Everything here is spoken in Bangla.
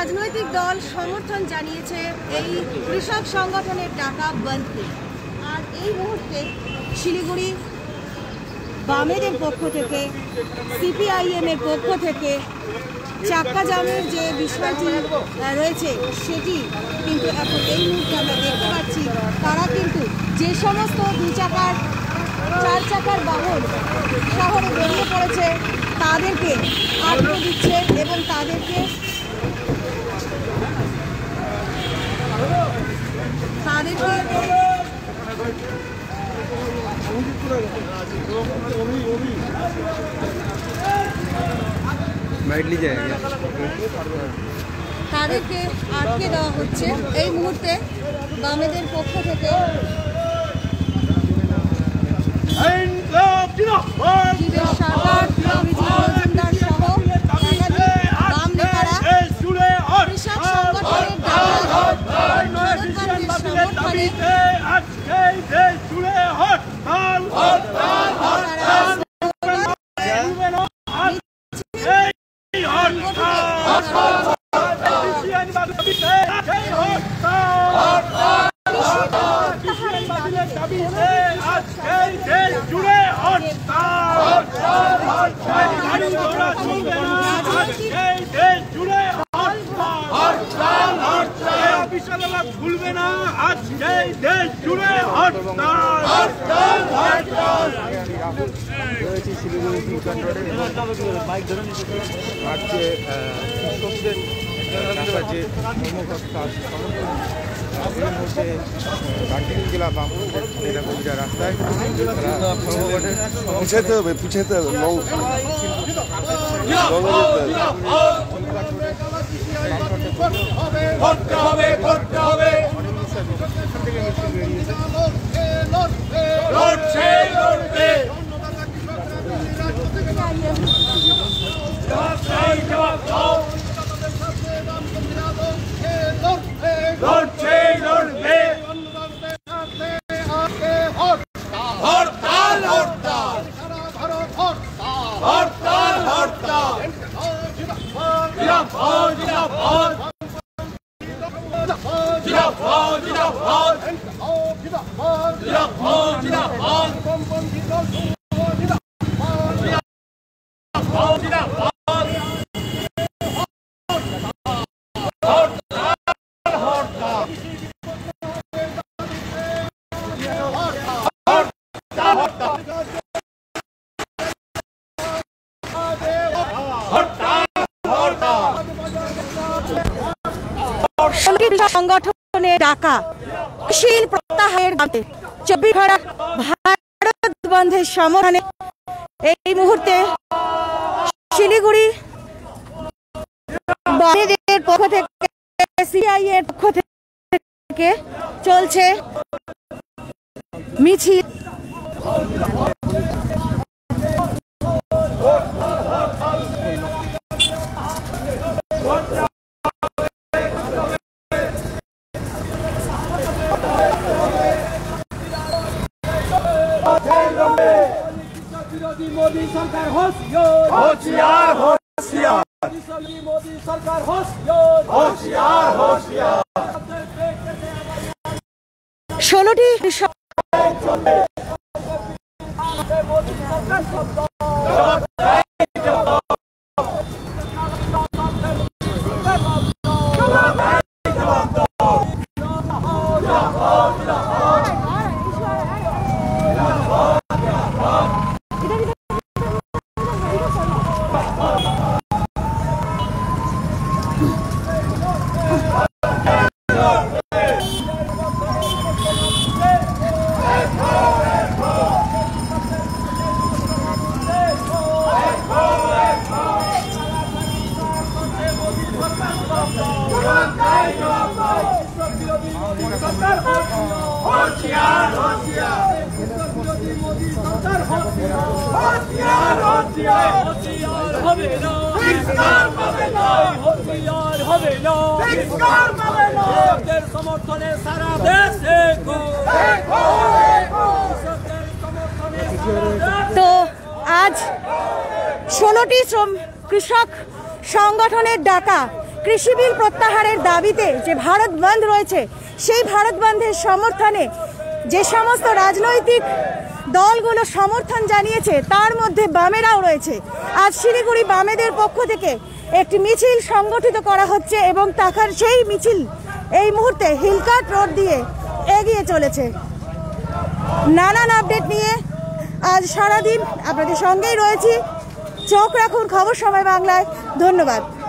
রাজনৈতিক দল সমর্থন জানিয়েছে এই কৃষক সংগঠনের ডাকা বন্ধকে। আর এই মুহূর্তে শিলিগুড়ি বামেদের পক্ষ থেকে সিপিআইএম এর পক্ষ থেকে চাক্কা জামের যে বিষয়টি রয়েছে সেটি কিন্তু এখন এই মুহূর্তে আমরা দেখতে পাচ্ছি। তারা কিন্তু যে সমস্ত দু চাকার চার চাকার বাহন শহরে বেরিয়ে পড়েছে তাদেরকে আটকে দিচ্ছে এবং তাদেরকে আটকে দেওয়া হচ্ছে। এই মুহূর্তে বামেদের পক্ষ থেকে সংগঠনে ডাকা শীল প্রত্যাহারের দাবিতে 24 ঘন্টা ভারত বন্ধের সমর্থনে এই মুহূর্তে শিলিগুড়ি বামেদের পক্ষ থেকে সিআই এর পক্ষ থেকে চলছে মিছিল। मोदी सरकार होशियार होशियार होशियार मोदी सरकार होशियार होशियार होशियार 16টি मोदी सरकार কৃষক সংগঠনের ডাকা कृषि बिल प्रत्याहारेर दाबिते जे भारत बंद रयेछे सेई भारत बंधेर समर्थने जे समस्त राजनैतिक दलगुलो समर्थन जानिয়েছে तार मध्य बामेराও रयेছে। आज सिलिगुड़ी बामेदेर पक्ष थेके एक मिचिल संगठित करा हच्छे एबं ताकार सेई मिचिल एई मुहूर्ते हिलकाट रोड दिए एगिए चलेছে। नानान आपडेट निये आज सारा दिन आपनादेर संगेई रयेছি। चोख राखुन खबर समय बांग्लाय। धन्यवाद।